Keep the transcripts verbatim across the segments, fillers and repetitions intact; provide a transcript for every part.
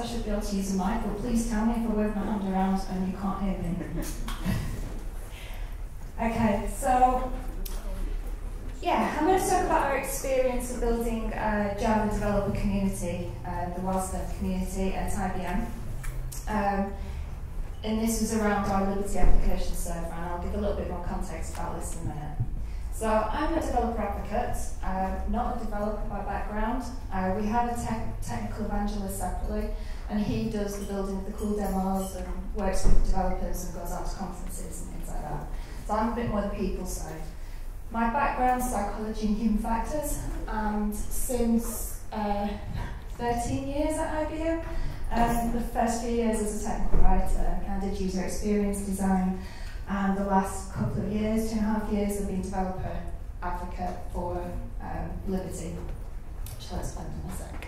I should be able to use a mic, but please tell me if I wave my hand around and you can't hear me. Okay, so yeah, I'm going to talk about our experience of building a Java developer community, uh, the Wellstead community at I B M. Um, and this was around our Liberty application server, and I'll give a little bit more context about this in a minute. So I'm a developer advocate, uh, not a developer by background. Uh, we have a tech, technical evangelist separately, and he does the building of the cool demos and works with developers and goes out to conferences and things like that. So I'm a bit more the people side. My background is psychology and human factors, and since uh, thirteen years at I B M, um, the first few years as a technical writer, I did user experience design. And the last couple of years, two and a half years, I've been developer advocate for um, Liberty, which I'll explain in a sec.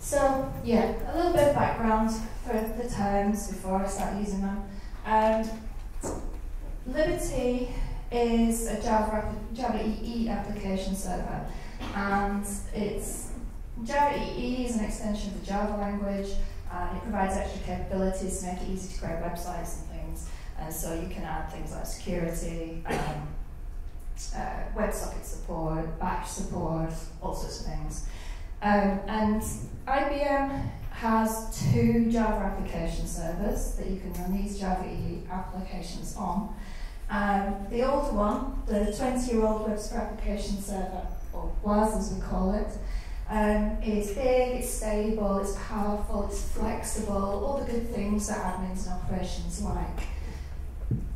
So yeah, a little bit of background for the terms before I start using them. Um, Liberty is a Java, Java E E application server, and it's Java E E is an extension of the Java language. And it provides extra capabilities to make it easy to create websites and things. And so you can add things like security, um, uh, WebSocket support, batch support, all sorts of things. Um, and I B M has two Java application servers that you can run these Java E E applications on. Um, the older one, the twenty-year-old WebSphere application server, or W A S as we call it, Um, it's big, it's stable, it's powerful, it's flexible, all the good things that admins and operations like.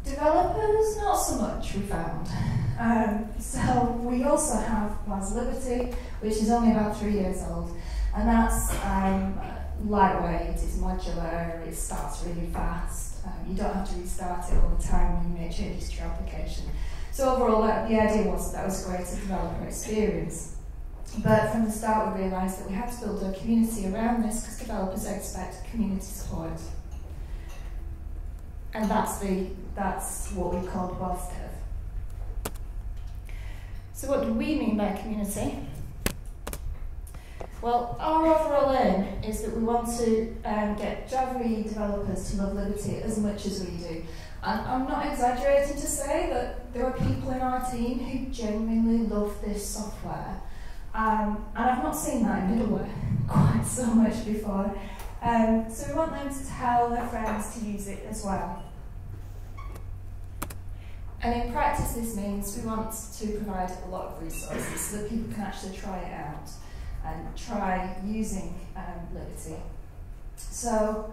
Developers, not so much, we found. Um, so we also have W A S Liberty, which is only about three years old. And that's um, lightweight, it's modular, it starts really fast. Um, you don't have to restart it all the time when you make changes to your application. So overall, that, the idea was that that was great for developer experience. But from the start, we realised that we had to build a community around this because developers expect community support. And that's, the, that's what we called WaspDev. So what do we mean by community? Well, our overall aim is that we want to um, get Java E E developers to love Liberty as much as we do. And I'm not exaggerating to say that there are people in our team who genuinely love this software. Um, and I've not seen that in middleware quite so much before. Um, so we want them to tell their friends to use it as well. And in practice this means we want to provide a lot of resources so that people can actually try it out and try using um, Liberty. So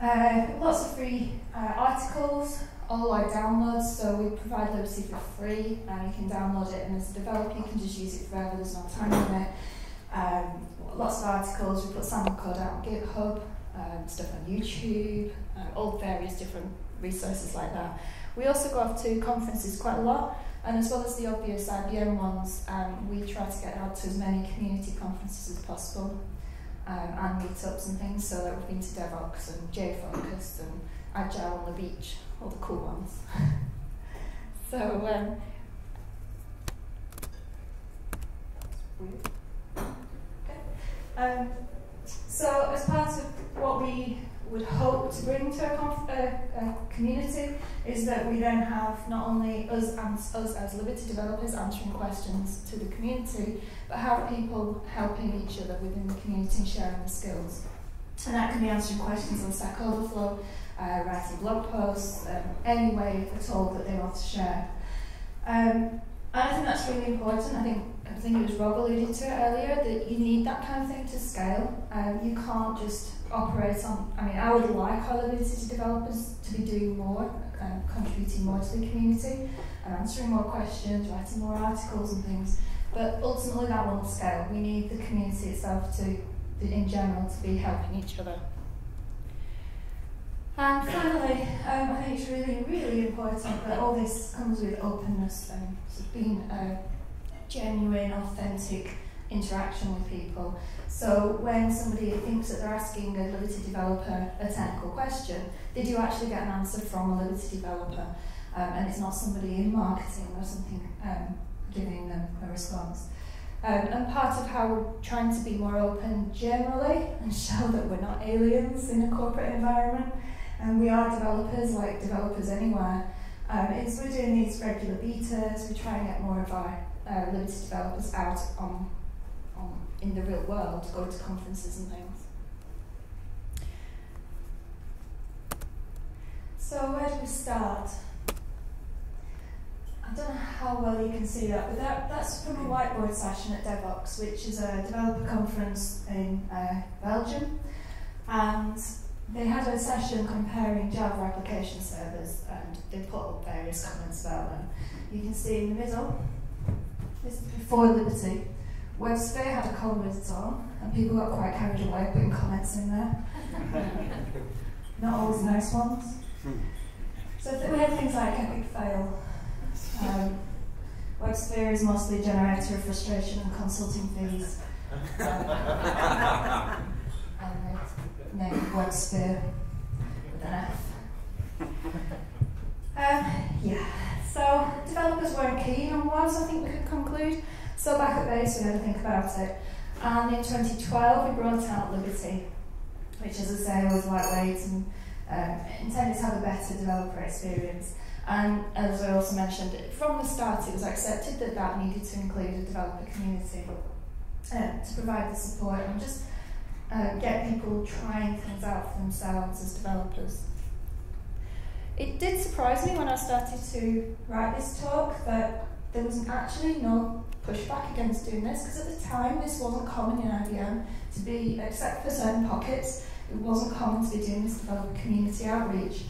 uh, lots of free uh, articles, all our downloads, so we provide Liberty for free, and you can download it, and as a developer you can just use it forever, there's no time limit. Um, lots of articles, we put sample code out on GitHub, um, stuff on YouTube, uh, all various different resources like that. We also go off to conferences quite a lot, and as well as the obvious I B M ones, um, we try to get out to as many community conferences as possible, um, and meetups and things, so that we've been to DevOx and JFokus and Agile on the beach, all the cool ones. So, um, um, so as part of what we would hope to bring to a, conf uh, a community is that we then have not only us, us as Liberty developers answering questions to the community, but have people helping each other within the community and sharing the skills. And that can be answering questions on Stack Overflow, Uh, writing blog posts, um, any way at all that they want to share. Um, and I think that's really important. I think, I think it was Rob alluded to it earlier, that you need that kind of thing to scale. Um, you can't just operate on, I mean, I would like our Liberty developers to be doing more, um, contributing more to the community, and answering more questions, writing more articles and things, but ultimately that won't scale. We need the community itself to, in general, to be helping each other. And finally, um, I think it's really, really important that all this comes with openness then. So being a genuine, authentic interaction with people. So when somebody thinks that they're asking a Liberty developer a technical question, they do actually get an answer from a Liberty developer. Um, and it's not somebody in marketing or something um, giving them a response. Um, and part of how we're trying to be more open generally and show that we're not aliens in a corporate environment, and we are developers like developers anywhere, um, is we're doing these regular betas. We try and get more of our uh, limited developers out on, on in the real world, going to conferences and things. So where do we start? I don't know how well you can see that, but that, that's from a whiteboard session at Devoxx, which is a developer conference in uh, Belgium. And they had a session comparing Java application servers, and they put up various comments about them. You can see in the middle, this is before Liberty, WebSphere had a column with it on, and people got quite carried away putting comments in there. Not always nice ones. So we had things like epic fail. Um, WebSphere is mostly a generator of frustration and consulting fees. um, and name WebSphere with an F. Um, yeah, so developers weren't keen on WAS, I think we could conclude. So back at base, we had to think about it. And in twenty twelve, we brought out Liberty, which, as I say, was lightweight and um, intended to have a better developer experience. And as I also mentioned, from the start it was accepted that that needed to include a developer community uh, to provide the support and just uh, get people trying things out for themselves as developers. It did surprise me when I started to write this talk that there was actually no pushback against doing this, because at the time this wasn't common in I B M to be, except for certain pockets, it wasn't common to be doing this developer community outreach.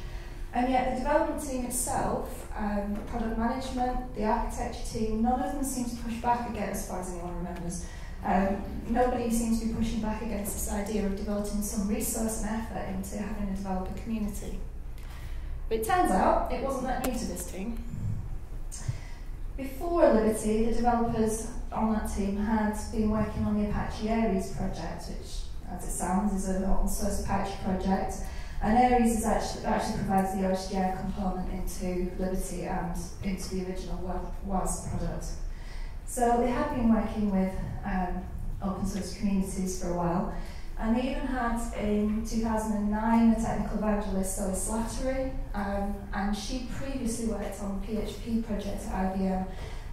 And yet the development team itself, um, the product management, the architecture team, none of them seem to push back against, as far as anyone remembers. Um, nobody seems to be pushing back against this idea of devoting some resource and effort into having a developer community. But it turns out it wasn't that new to this team. Before Liberty, the developers on that team had been working on the Apache Aries project, which, as it sounds, is an open source Apache project. And Aries is actually, actually provides the O S G I component into Liberty and into the original WAS product. So they had been working with um, open source communities for a while. And they even had, in two thousand nine, a technical evangelist, Zoe Slattery. Um, and she previously worked on P H P projects at I B M.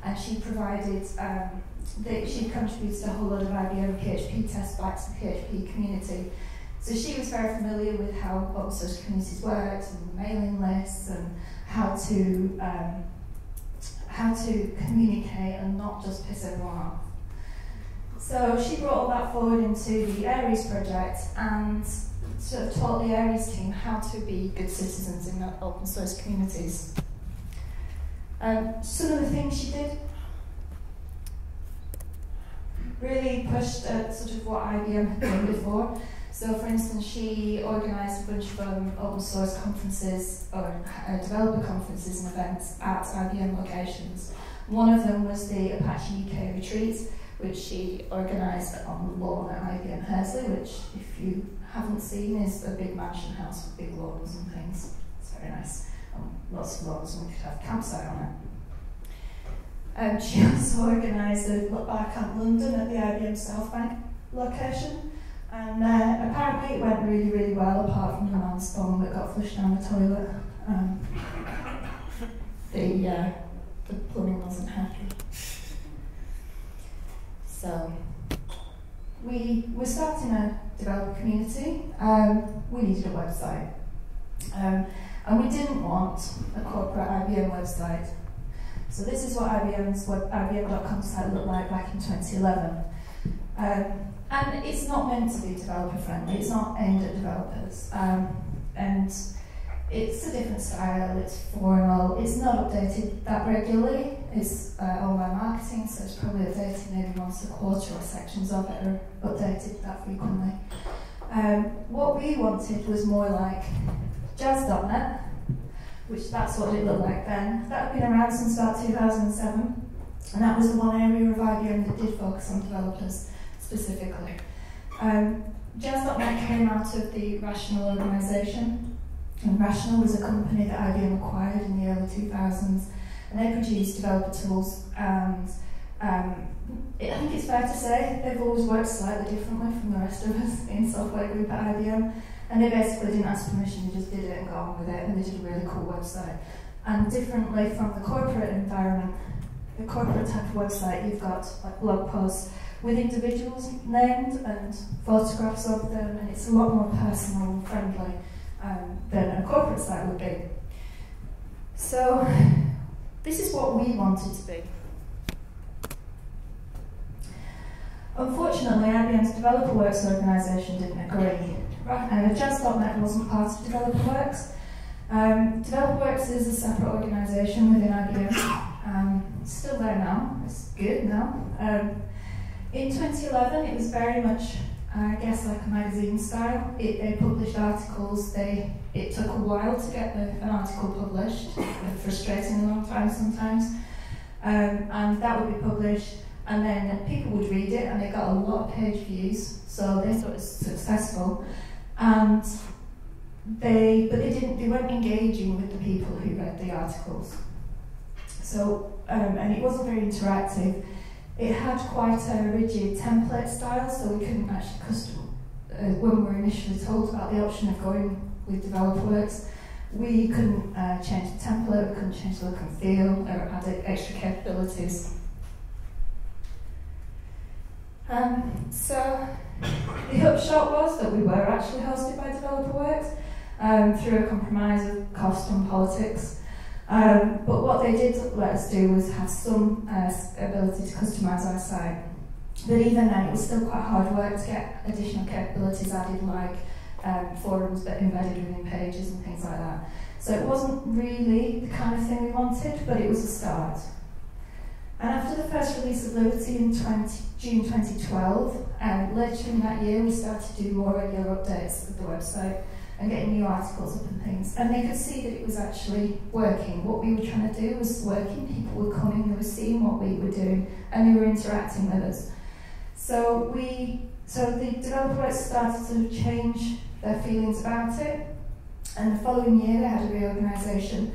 And she provided, um, the, she contributed a whole lot of I B M P H P test back to the P H P community. So she was very familiar with how open source communities worked and mailing lists and how to um, how to communicate and not just piss everyone off. So she brought all that forward into the Aries project and sort of taught the Aries team how to be good citizens in open source communities. Um, some of the things she did really pushed at sort of what I B M had done before. So, for instance, she organised a bunch of um, open source conferences or uh, developer conferences and events at I B M locations. One of them was the Apache U K retreat, which she organised on the lawn at I B M Hursley, which, if you haven't seen, is a big mansion house with big lawns and things. It's very nice. Um, lots of lawns, and we could have a campsite on it. Um, she also organised a Bar Camp London at the I B M Southbank location. And uh, apparently it went really, really well, apart from the man's phone that got flushed down the toilet. Um, the, uh, the plumbing wasn't happy. So, we were starting a developer community. Um, we needed a website. Um, and we didn't want a corporate I B M website. So this is what I B M's web, I B M dot com site looked like back in twenty eleven. Um, And it's not meant to be developer friendly, it's not aimed at developers. Um, and it's a different style, it's formal, it's not updated that regularly. It's uh, online marketing, so it's probably updated maybe once a quarter, or sections of it are updated that frequently. Um, what we wanted was more like Jazz dot net, which that's what it looked like then. That had been around since about two thousand seven, and that was the one area of I B M that did focus on developers specifically. Um, Jazz dot net came out of the Rational organisation, and Rational was a company that I B M acquired in the early two thousands, and they produced developer tools and Um, it, I think it's fair to say they've always worked slightly differently from the rest of us in software group at I B M, and they basically didn't ask permission, they just did it and got on with it, and they did a really cool website. And differently from the corporate environment, the corporate type of website, you've got like blog posts with individuals named and photographs of them, and it's a lot more personal and friendly um, than a corporate site would be. So this is what we wanted to be. Unfortunately, I B M's DeveloperWorks organisation didn't agree. Uh, Jazz dot net wasn't part of DeveloperWorks. Um, DeveloperWorks is a separate organisation within I B M. Um, it's still there now, it's good now. Um, in twenty eleven, it was very much, I guess, like a magazine style. It, they published articles. They, it took a while to get the, an article published, frustrating a long time sometimes. Um, and that would be published. And then people would read it, and they got a lot of page views, so they thought it was successful. And they, but they didn't, they weren't engaging with the people who read the articles. So, um, and it wasn't very interactive. It had quite a rigid template style, so we couldn't actually custom. Uh, when we were initially told about the option of going with DeveloperWorks, we couldn't uh, change the template, we couldn't change the look and feel, or add extra capabilities. Um, so the upshot was that we were actually hosted by DeveloperWorks um, through a compromise of cost and politics. Um, but what they did let us do was have some uh, ability to customise our site. But even then, it was still quite hard work to get additional capabilities added, like um, forums that embedded within pages and things like that. So it wasn't really the kind of thing we wanted, but it was a start. And after the first release of Liberty in June twenty twelve, and later in that year we started to do more regular updates of the website and getting new articles up and things. And they could see that it was actually working. What we were trying to do was working. People were coming, they were seeing what we were doing, and they were interacting with us. So we, so the developers started to change their feelings about it. And the following year they had a reorganisation.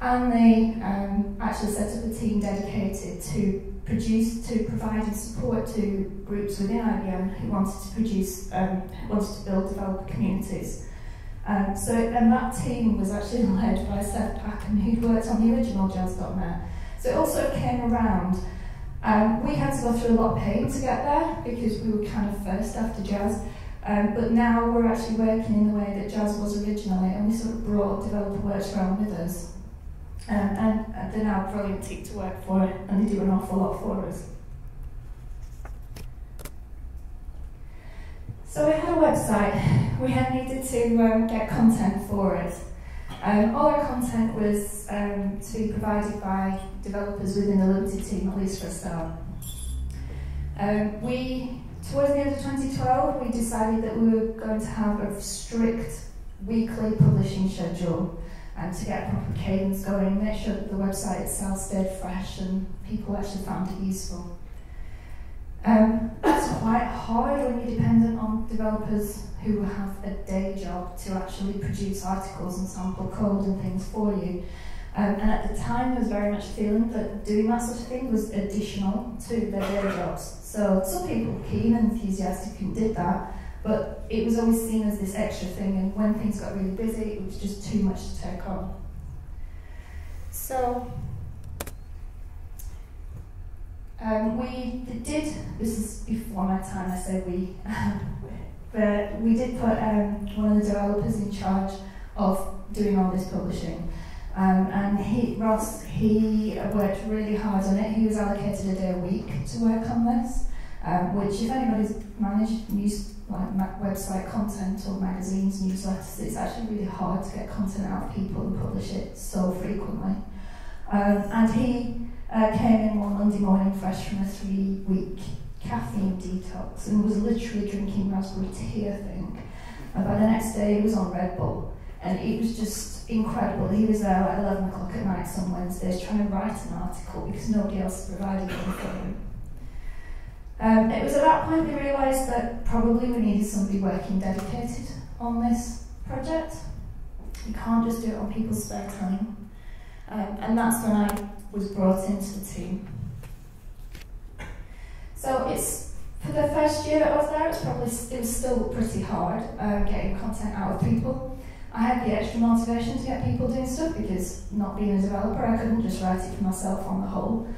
And they um, actually set up a team dedicated to produce, to provide and support to groups within I B M who wanted to produce, um, wanted to build developer communities. Um, so, and that team was actually led by Seth Packham, who'd worked on the original Jazz dot net. So it also came around. Um, we had to go through a lot of pain to get there because we were kind of first after Jazz. Um, but now we're actually working in the way that Jazz was originally, and we sort of brought DeveloperWorks around with us. Um, and they're now a brilliant team to work for, and they do an awful lot for us. So we had a website. We had needed to um, get content for it. Um, all our content was um, to be provided by developers within the Liberty team, at least for a start. Um, we, towards the end of twenty twelve, we decided that we were going to have a strict weekly publishing schedule. And to get a proper cadence going, make sure that the website itself stayed fresh and people actually found it useful. Um, that's quite hard when you're dependent on developers who have a day job to actually produce articles and sample code and things for you. Um, and at the time, I was very much feeling that doing that sort of thing was additional to their day jobs. So some people were keen and enthusiastic who did that, but it was always seen as this extra thing, and when things got really busy, it was just too much to take on. So, um, we did, this is before my time, I say we, but we did put um, one of the developers in charge of doing all this publishing. Um, and he, Ross, he worked really hard on it. He was allocated a day a week to work on this, um, which if anybody's managed news, like website content or magazines, newsletters, it's actually really hard to get content out of people and publish it so frequently. Um, and he uh, came in one Monday morning fresh from a three-week caffeine detox and was literally drinking raspberry tea, I think. And by the next day, he was on Red Bull, and it was just incredible. He was there at eleven o'clock at night some Wednesdays trying to write an article because nobody else provided one for him. Um, it was at that point we realised that probably we needed somebody working dedicated on this project. You can't just do it on people's spare time. Um, and that's when I was brought into the team. So it's for the first year that I was there, it's probably it was still pretty hard uh, getting content out of people. I had the extra motivation to get people doing stuff because not being a developer, I couldn't just write it for myself on the whole.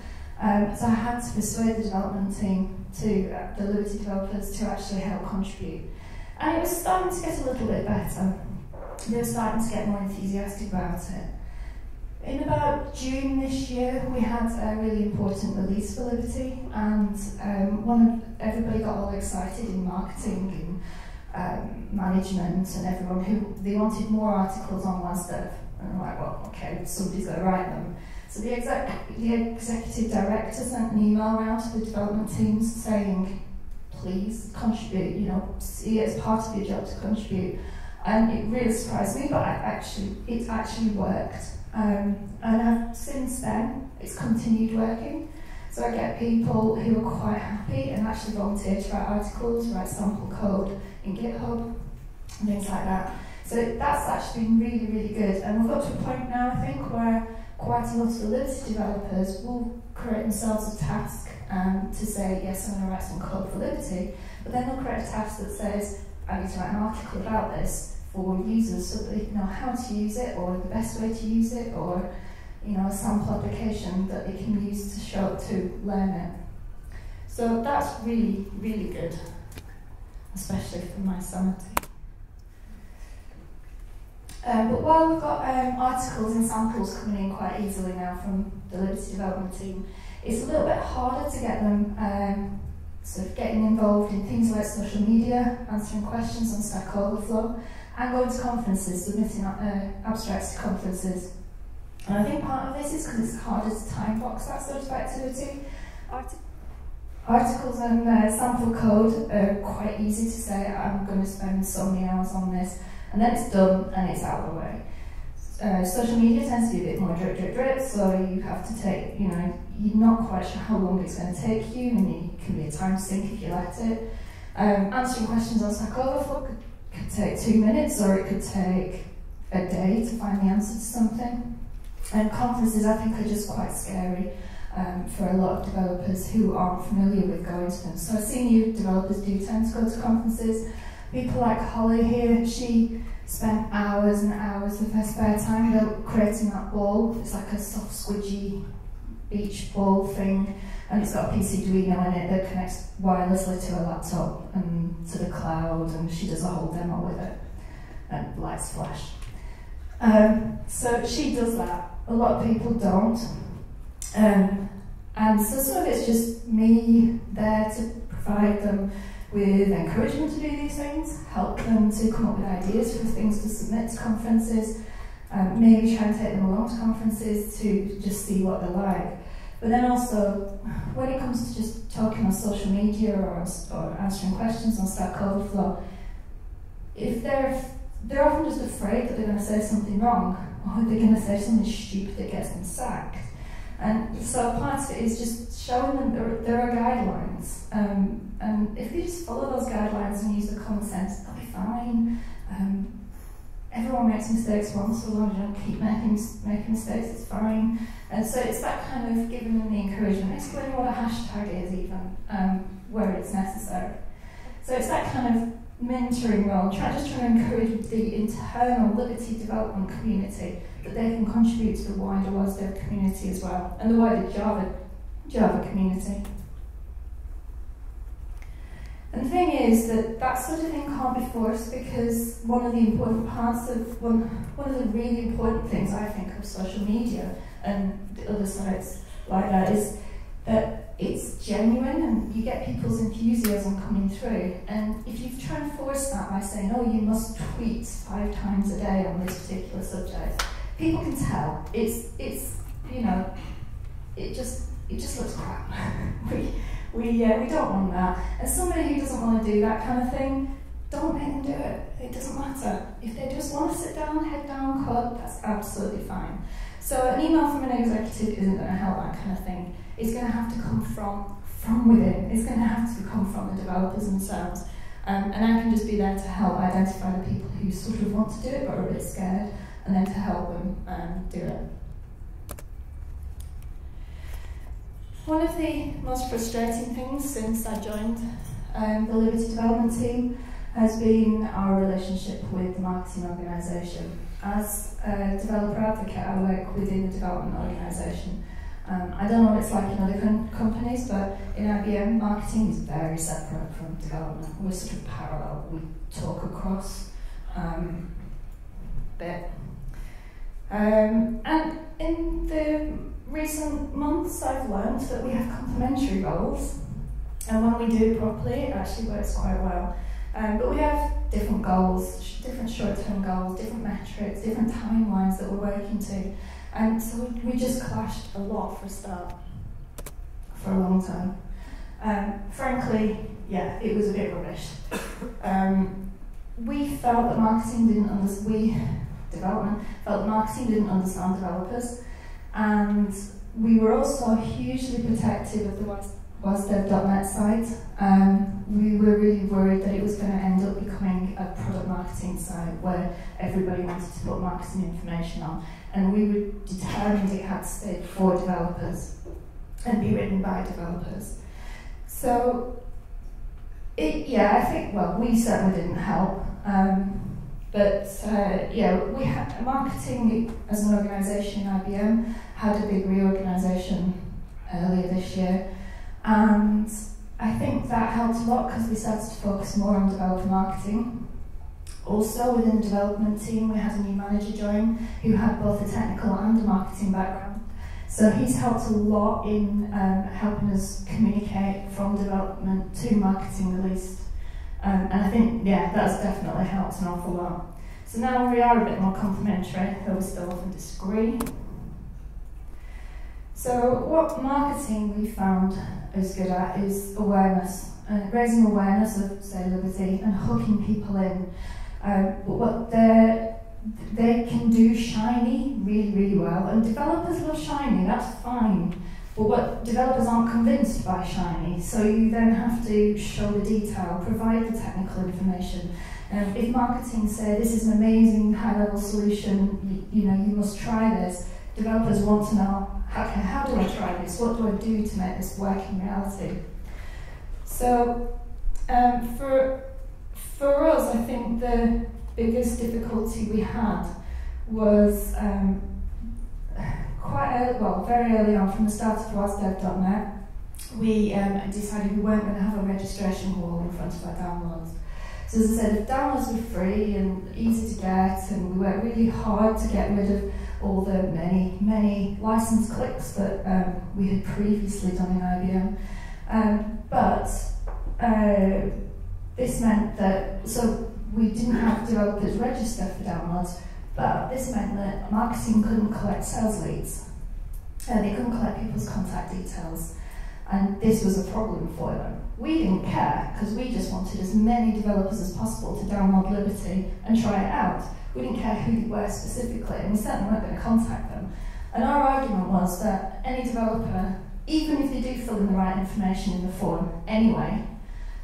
Um, so I had to persuade the development team to uh, the Liberty developers to actually help contribute, and it was starting to get a little bit better. They were starting to get more enthusiastic about it. In about June this year, we had a really important release for Liberty, and um, one of, everybody got all excited in marketing and um, management and everyone who they wanted more articles on WaspDev. And I'm like, well, okay, somebody's got to write them. So the, exec the executive director sent an email around to the development teams saying, please contribute. You know, see it as part of your job to contribute. And it really surprised me, but I actually, it actually worked. Um, and I've, since then, it's continued working. So I get people who are quite happy and actually volunteer to write articles, write sample code in GitHub, and things like that. So that's actually been really, really good. And we've got to a point now, I think, where quite a lot of the Liberty developers will create themselves a task um, to say, yes, I'm going to write some code for Liberty. But then they'll create a task that says, I need to write an article about this for users so that they know how to use it or the best way to use it, or you know, a sample application that they can use to show to learn it. So that's really, really good, especially for my sanity. Um, but while we've got um, articles and samples coming in quite easily now from the Liberty development team, it's a little bit harder to get them um, sort of getting involved in things like social media, answering questions on Stack Overflow, and going to conferences, submitting uh, abstracts to conferences. And I think part of this is because it's harder to time box that sort of activity. Artic Articles and uh, sample code are quite easy to say, I'm going to spend so many hours on this, and then it's done and it's out of the way. Uh, social media tends to be a bit more drip, drip, drip, so you have to take, you know, you're not quite sure how long it's going to take you, and it can be a time sink if you let it. Um, answering questions on Stack Overflow could, could take two minutes, or it could take a day to find the answer to something. And conferences, I think, are just quite scary um, for a lot of developers who aren't familiar with going to them. So I've seen you developers do tend to go to conferences. People like Holly here, she spent hours and hours of her spare time creating that ball. It's like a soft, squidgy beach ball thing, and it's got a PCduino in it that connects wirelessly to her laptop and to the cloud, and she does a whole demo with it, and lights flash. Um, so she does that. A lot of people don't. Um, and so some of it's just me there to provide them with encouragement to do these things, help them to come up with ideas for things to submit to conferences, um, maybe try and take them along to conferences to just see what they're like. But then also, when it comes to just talking on social media or, or answering questions on Stack Overflow, if they're, they're often just afraid that they're going to say something wrong, or they're going to say something stupid that gets them sacked. And so part of it is just showing them there, there are guidelines, um, and if they just follow those guidelines and use the common sense, they'll be fine. Um, everyone makes mistakes once, so long as you don't keep making, making mistakes, it's fine. And so it's that kind of giving them the encouragement, explaining what a hashtag is even, um, where it's necessary. So it's that kind of mentoring role, try, just trying to encourage the internal Liberty development community that they can contribute to the wider WaspDev community as well, and the wider Java, Java community. And the thing is that that sort of thing can't be forced, because one of the important parts of, one, one of the really important things I think of social media and the other sites like that is that it's genuine, and you get people's enthusiasm coming through. And if you try and force that by saying, oh, you must tweet five times a day on this particular subject, people can tell. It's, it's you know, it just, it just looks crap. we, we, uh, we don't want that. And somebody who doesn't want to do that kind of thing, don't make them do it. It doesn't matter. If they just want to sit down, head down, code, that's absolutely fine. So an email from an executive isn't going to help that kind of thing. It's going to have to come from, from within. It's going to have to come from the developers themselves. Um, and I can just be there to help identify the people who sort of want to do it but are a bit scared, and then to help them um, do it. One of the most frustrating things since I joined um, the Liberty development team has been our relationship with the marketing organisation. As a developer advocate, I work within the development organisation. Um, I don't know what it's like in other com companies, but in I B M, marketing is very separate from development. We're sort of parallel, we talk across um, a bit. Um, and in the recent months, I've learned that we have complementary roles, and when we do it properly, it actually works quite well. Um, but we have different goals, sh different short-term goals, different metrics, different timelines that we're working to. And so we just clashed a lot for a start, for a long time. Um, frankly, yeah, it was a bit rubbish. Um, we felt that marketing didn't understand, we, development, felt that marketing didn't understand developers. And we were also hugely protective of the was dev dot net site. Um, we were really worried that it was going to end up becoming a product marketing site where everybody wanted to put marketing information on, and we were determined it had to stay for developers and be written by developers. So, it, yeah, I think, well, we certainly didn't help, um, but uh, yeah, we had marketing as an organisation in I B M had a big reorganisation earlier this year. And I think that helped a lot because we started to focus more on developer marketing. Also, within the development team, we had a new manager join who had both a technical and a marketing background. So he's helped a lot in um, helping us communicate from development to marketing at least. Um, and I think, yeah, that's definitely helped an awful lot. So now we are a bit more complementary, though we still often disagree. So what marketing we found is good at is awareness, and raising awareness of, say, Liberty and hooking people in. Um, but what they can do shiny really, really well, and developers love shiny, that's fine. But what developers aren't convinced by shiny, so you then have to show the detail, provide the technical information. Um, if marketing say, this is an amazing high-level solution, you, you know, you must try this, developers want to know, okay, how do I try this? What do I do to make this work in reality? So, um, for, for us, I think the biggest difficulty we had was um, quite early, well, very early on, from the start of was dev dot net, we um, decided we weren't going to have a registration wall in front of our downloads. So as I said, if downloads were free and easy to get, and we worked really hard to get rid of all the many, many license clicks that um, we had previously done in I B M. Um, but uh, this meant that, so we didn't have developers register for downloads, but this meant that marketing couldn't collect sales leads, and they couldn't collect people's contact details. And this was a problem for them. We didn't care, because we just wanted as many developers as possible to download Liberty and try it out. We didn't care who they were specifically, and we certainly weren't going to contact them. And our argument was that any developer, even if they do fill in the right information in the form anyway,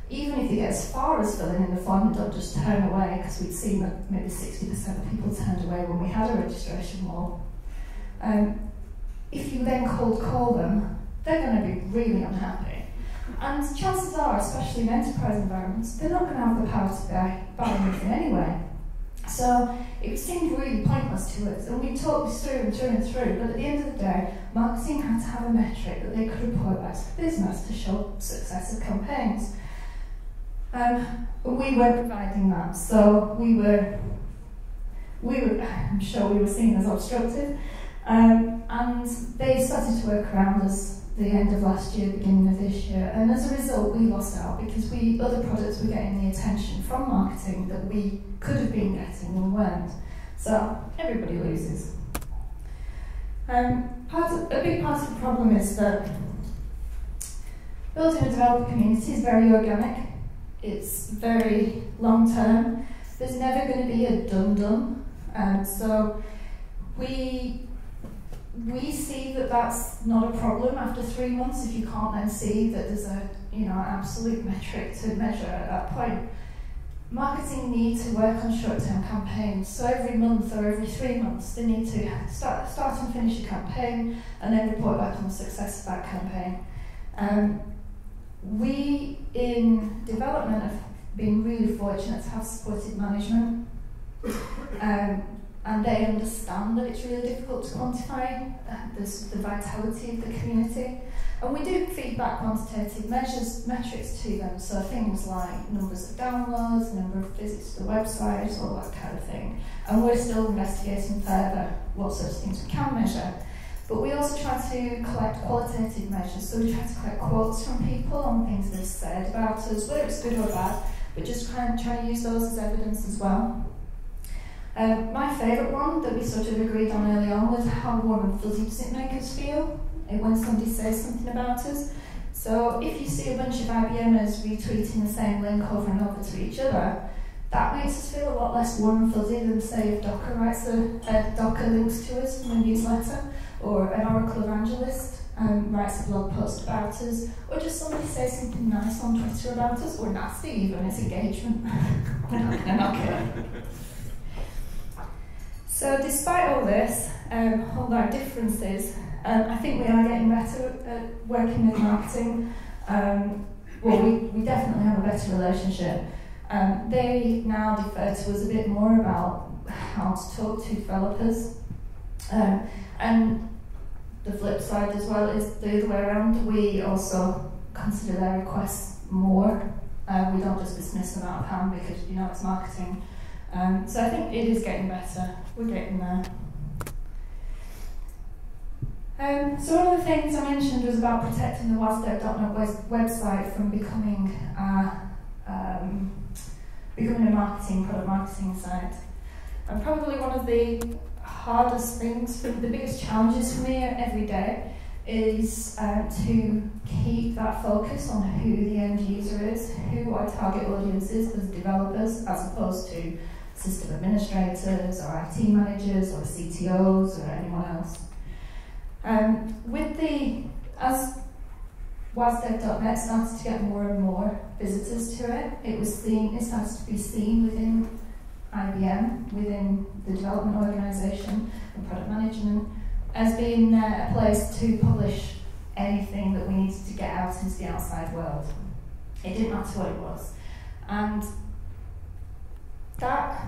even if they get as far as filling in the form and don't just turn away, because we'd seen that maybe sixty percent of people turned away when we had a registration wall, um, if you then cold call them, they're going to be really unhappy. And chances are, especially in enterprise environments, they're not going to have the power to buy anything anyway. So it seemed really pointless to us, and we talked this through and through and through, but at the end of the day, marketing had to have a metric that they could report back to the business to show success of campaigns. Um, we were providing that, so we were, we were, I'm sure we were seen as obstructive, um, and they started to work around us the end of last year, beginning of this year, and as a result we lost out because we other products were getting the attention from marketing that we could have been getting and weren't. So everybody loses. Um, part of, a big part of the problem is that building a developer community is very organic, it's very long term, there's never going to be a dum-dum, um, so we We see that that's not a problem after three months if you can't then see that there's a you know absolute metric to measure at that point. Marketing need to work on short-term campaigns, so every month or every three months they need to start, start and finish a campaign and then report back on the success of that campaign. Um, we, in development, have been really fortunate to have supported management, um, and they understand that it's really difficult to quantify uh, the, the vitality of the community. And we do feed back quantitative measures, metrics to them, so things like numbers of downloads, number of visits to the website, all that kind of thing. And we're still investigating further what sorts of things we can measure. But we also try to collect qualitative measures, so we try to collect quotes from people on things they've said about us, whether it's good or bad, but just try and try to use those as evidence as well. Um, my favourite one that we sort of agreed on early on was how warm and fuzzy does it make us feel when somebody says something about us. So if you see a bunch of IBMers retweeting the same link over and over to each other, that makes us feel a lot less warm and fuzzy than, say, if Docker writes a, a Docker links to us from a newsletter, or an Oracle evangelist um, writes a blog post about us, or just somebody says something nice on Twitter about us, or nasty even, it's engagement. We're not gonna knock it. So despite all this, um, all our differences, um, I think we are getting better at working with marketing. Um, well, we, we definitely have a better relationship. Um, they now defer to us a bit more about how to talk to developers. Um, and the flip side as well is the other way around. We also consider their requests more. Uh, we don't just dismiss them out of hand because, you know, it's marketing. Um, so I think it is getting better. We're getting there. Um, so one of the things I mentioned was about protecting the wasdev dot net website from becoming a, um, becoming a marketing, product marketing site. And probably one of the hardest things, the biggest challenges for me every day is uh, to keep that focus on who the end user is, who our target audience is as developers, as opposed to system administrators or I T managers or C T Os or anyone else. Um, with the, as wasdev dot net started to get more and more visitors to it, it was seen, it started to be seen within I B M, within the development organisation and product management, as being uh, a place to publish anything that we needed to get out into the outside world. It didn't matter what it was. And that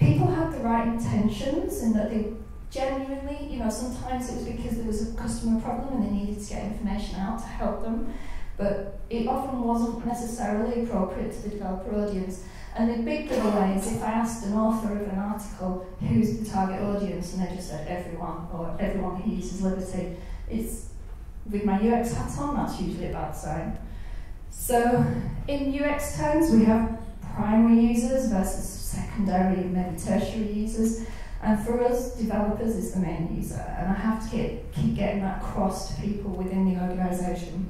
people had the right intentions in that they genuinely, you know, sometimes it was because there was a customer problem and they needed to get information out to help them, but it often wasn't necessarily appropriate to the developer audience. And the big giveaway is if I asked an author of an article who's the target audience and they just said everyone or everyone who uses Liberty, it's, with my U X hat on, that's usually a bad sign. So in U X terms we have primary users versus secondary, maybe tertiary users, and for us developers is the main user, and I have to keep, keep getting that across to people within the organisation.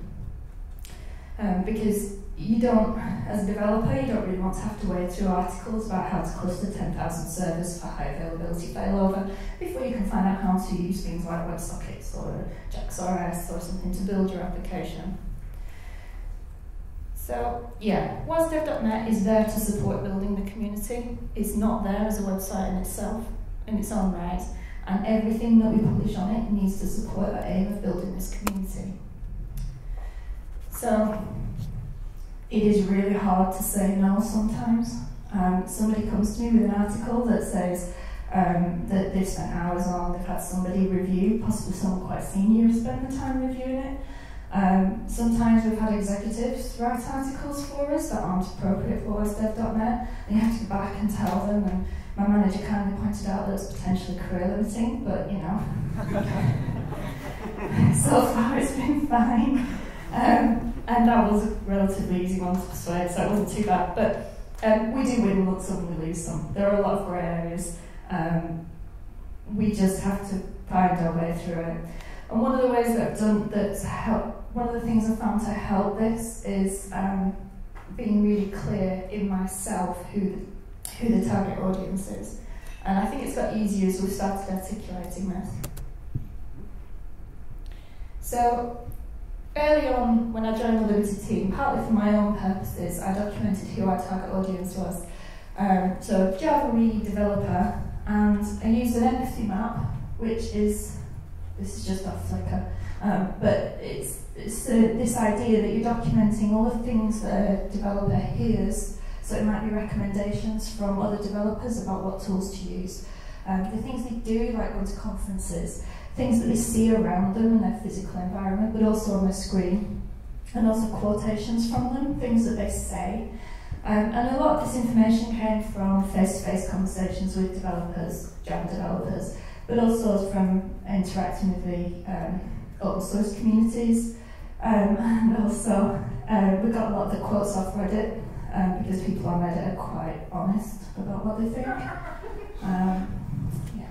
Um, because you don't, as a developer, you don't really want to have to wade through articles about how to cluster ten thousand servers for high availability failover before you can find out how to use things like WebSockets or jax R S or something to build your application. So yeah, wasdev dot net is there to support building the community. It's not there as a website in itself, in its own right, and everything that we publish on it needs to support our aim of building this community. So it is really hard to say no sometimes. Um, somebody comes to me with an article that says um, that they've spent hours on, they've had somebody review, possibly someone quite senior spend the time reviewing it. Um, sometimes we've had executives write articles for us that aren't appropriate for wasdev dot net, and you have to go back and tell them, and my manager kindly pointed out that it's potentially career limiting, but you know. So far it's been fine. Um, and that was a relatively easy one to persuade, so it wasn't too bad. But um, we do win some and we lose some. There are a lot of grey areas. Um, we just have to find our way through it. And one of the ways that I've done that's helped, one of the things I've found to help this is um, being really clear in myself who the, who the target audience is. And I think it's got easier as we've started articulating this. So early on, when I joined the Liberty team, partly for my own purposes, I documented who our target audience was. Um, so Java E E developer, and I used an empathy map, which is, this is just off Flickr, um, but it's it's uh, this idea that you're documenting all the things that a developer hears, so it might be recommendations from other developers about what tools to use, um, the things they do, like going to conferences, things that they see around them in their physical environment, but also on the screen, and also quotations from them, things that they say. Um, and a lot of this information came from face-to-face conversations with developers, Java developers, but also from interacting with the um, open source communities. Um, and also, uh, we got a lot of the quotes off Reddit, um, because people on Reddit are quite honest about what they think. Um, yeah.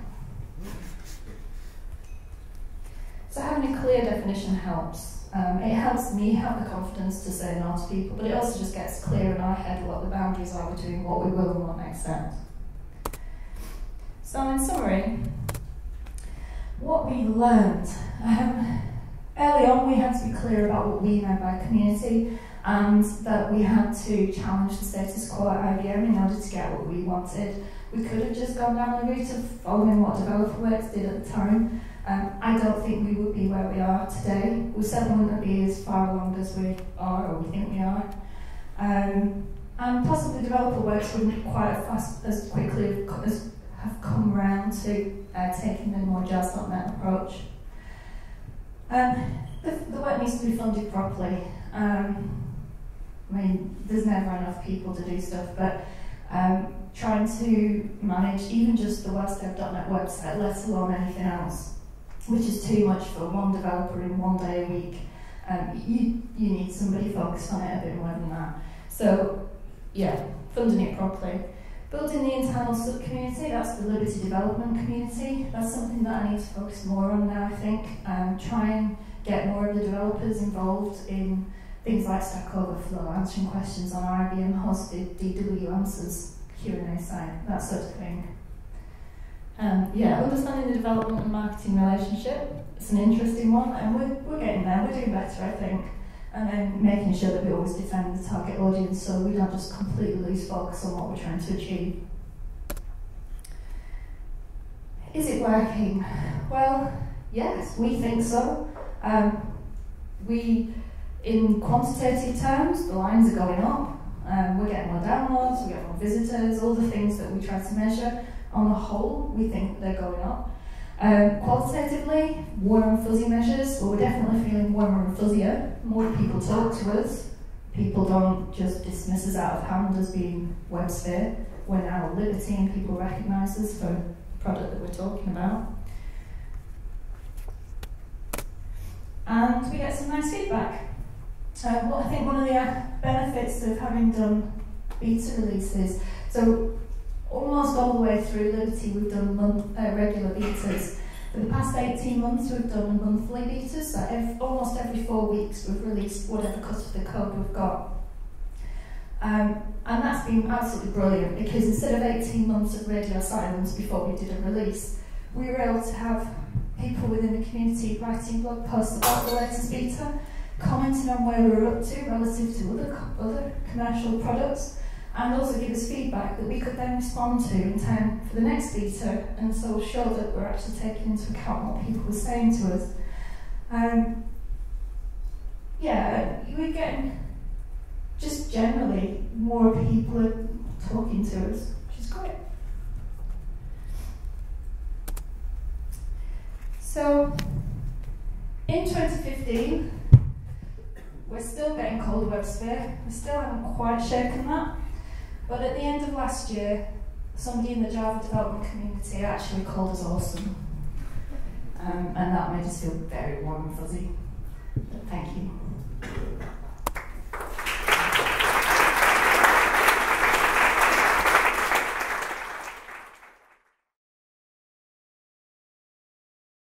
So having a clear definition helps. Um, it helps me have the confidence to say no to people, but it also just gets clear in our head what the boundaries are between what we will and what makes sense. So in summary, what we learned. Um, early on we had to be clear about what we meant by community, and that we had to challenge the status quo at I B M in order to get what we wanted. We could have just gone down the route of following what DeveloperWorks did at the time. Um, I don't think we would be where we are today. We certainly wouldn't be as far along as we are, or we think we are. Um, and possibly DeveloperWorks wouldn't quite fast, as quickly as have come round to uh, taking a more Jazz dot net approach. Um, the, the work needs to be funded properly. Um, I mean, there's never enough people to do stuff, but um, trying to manage even just the wasdev dot net website, let alone anything else, which is too much for one developer in one day a week. Um, you, you need somebody focused on it a bit more than that. So, yeah, funding it properly. Building the internal sub-community, that's the Liberty development community. That's something that I need to focus more on now, I think. Um, try and get more of the developers involved in things like Stack Overflow, answering questions on our I B M-hosted D W Answers Q and A site, that sort of thing. Um, yeah, understanding the development and marketing relationship, it's an interesting one, and we're, we're getting there, we're doing better, I think. And then making sure that we always defend the target audience so we don't just completely lose focus on what we're trying to achieve. Is it working? Well, yes, we think so. Um, we, in quantitative terms, the lines are going up, um, we're getting more downloads, we're getting more visitors, all the things that we try to measure. On the whole, we think they're going up. Um, qualitatively, warm and fuzzy measures, well, we're definitely feeling warmer and fuzzier. More people talk to us. People don't just dismiss us out of hand as being WebSphere. We're now Liberty, and people recognise us for the product that we're talking about. And we get some nice feedback. Uh, well, I think one of the benefits of having done beta releases, so almost all the way through Liberty, we've done month, uh, regular betas. For the past eighteen months, we've done monthly betas, so if, almost every four weeks we've released whatever cut of the code we've got. Um, and that's been absolutely brilliant, because instead of eighteen months of radio silence before we did a release, we were able to have people within the community writing blog posts about the latest beta, commenting on where we were up to relative to other, other commercial products, and also give us feedback that we could then respond to in time for the next beta, and so show that we're actually taking into account what people were saying to us. Um, yeah, we're getting, just generally, more people are talking to us, which is great. So, in twenty fifteen, we're still getting cold WebSphere, we still haven't quite shaken that. But at the end of last year, somebody in the Java development community actually called us awesome. Um, and that made us feel very warm and fuzzy. But thank you.